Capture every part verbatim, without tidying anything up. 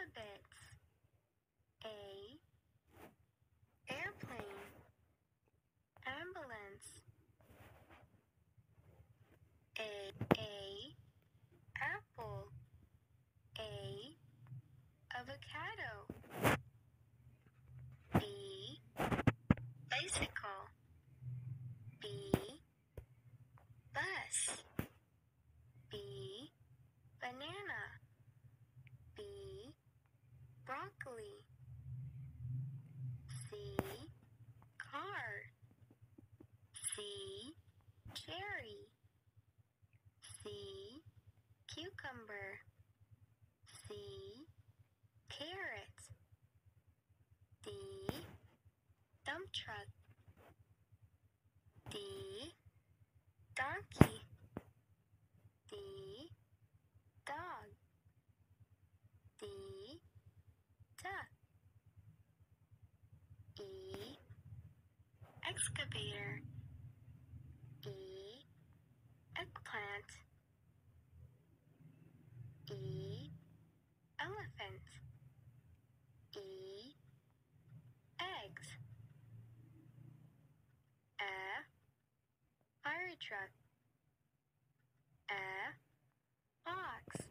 alphabets: A, airplane, ambulance. A, A, apple. A, avocado. B, bicycle. B, bus. B, banana. B, broccoli. C, car. C, cherry. C, cucumber. C, carrot. D, dump truck. D, donkey. D, dog. D, duck. E, excavator. E, eggplant. E, elephant. E, eggs. F, fire truck. F, box.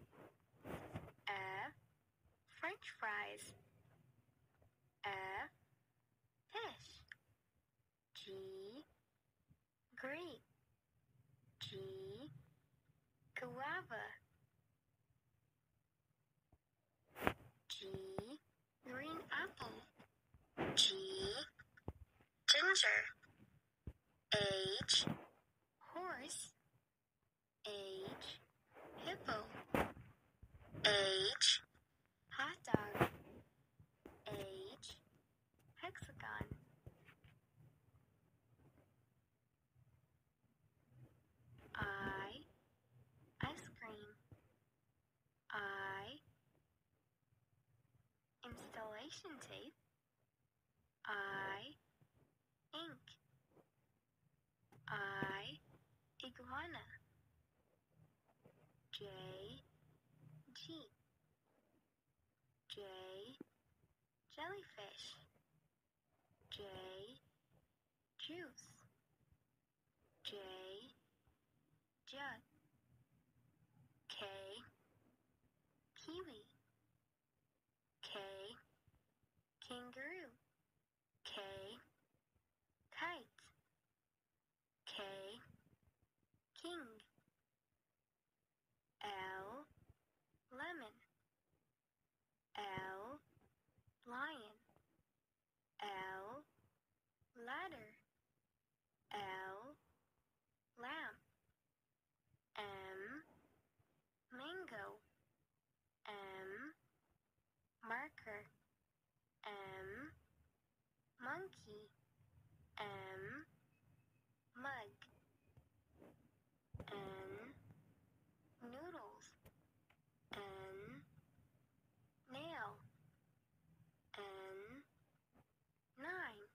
F, french fries. F, fish. G, grape. G, guava. G, green apple. G, ginger. H, horse. H, hippo. H, hot dog. H, hexagon. I, ice cream. I, installation tape. I, ink. I, iguana. J, jeep. J, jellyfish. J, juice. J, jug. K, kiwi. K, kangaroo. K, kite. K, king. L, lemon. L, lion. L, ladder. L, lamp. M, mango. M, marker. M, monkey. M, mug. N, noodles. N, nail. N, nine.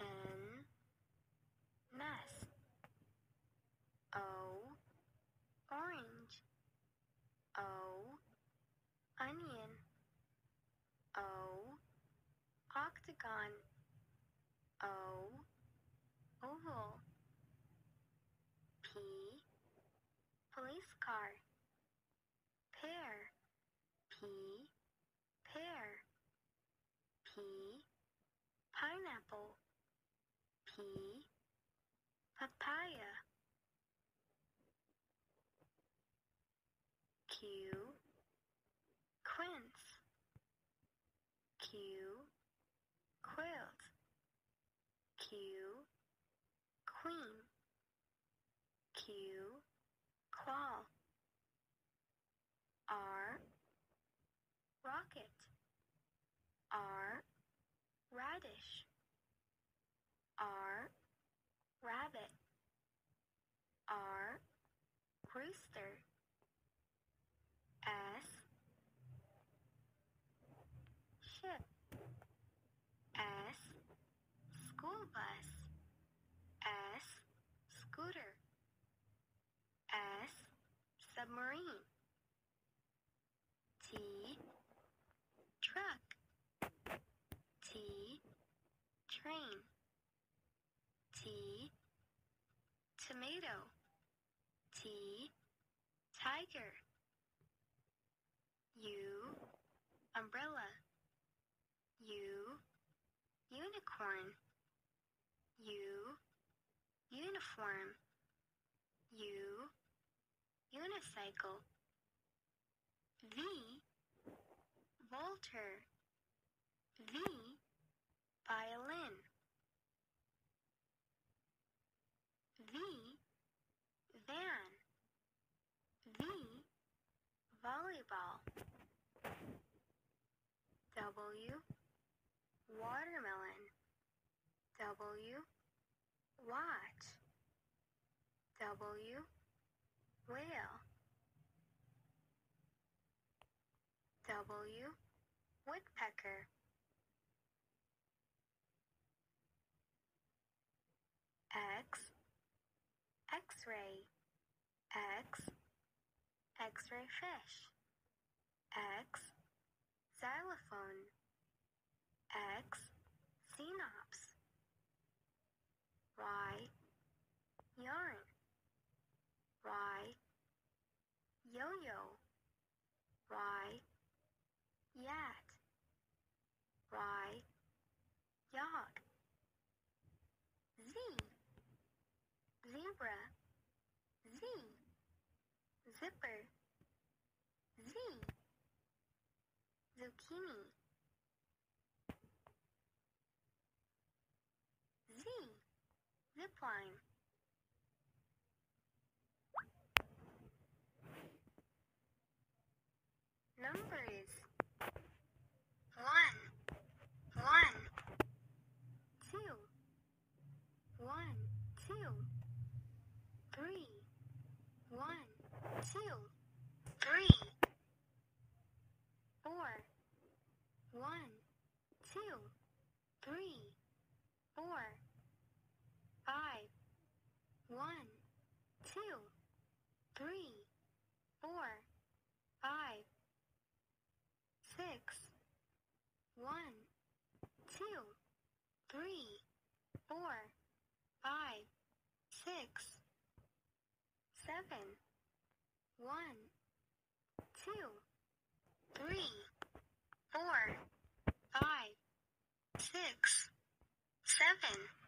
N, nest. O, orange. O, onion. O, octagon. O, oval. P, police car. Pear. P, pear. P, pineapple. P, papaya. Q, quince. Q, quilt. Q, queen. Q, qual. R, rocket. R, radish. R, rabbit. R, rooster. S, ship. S, school bus. S, scooter. S, submarine. T, train. T, tomato. T, tiger. U, umbrella. U, unicorn. U, uniform. U, unicycle. V, Walter. V, violin. V, van. V, volleyball. W, watermelon. W, watch. W, whale. W, woodpecker. X, x-ray. X, x-ray fish. X, xylophone. X, synapse. Y, yarn. Y, yo-yo. Y, yat. Y, yog. Z, zebra. Z, zipper. Z, zucchini. Z, zipline. Numbers. One, one, two, one, two, three, one, two, three, four, one, two, three, four, five, one, two, three, four, five, six, one, two, three, four, five, six, seven, one, two, three, four, five, six, seven.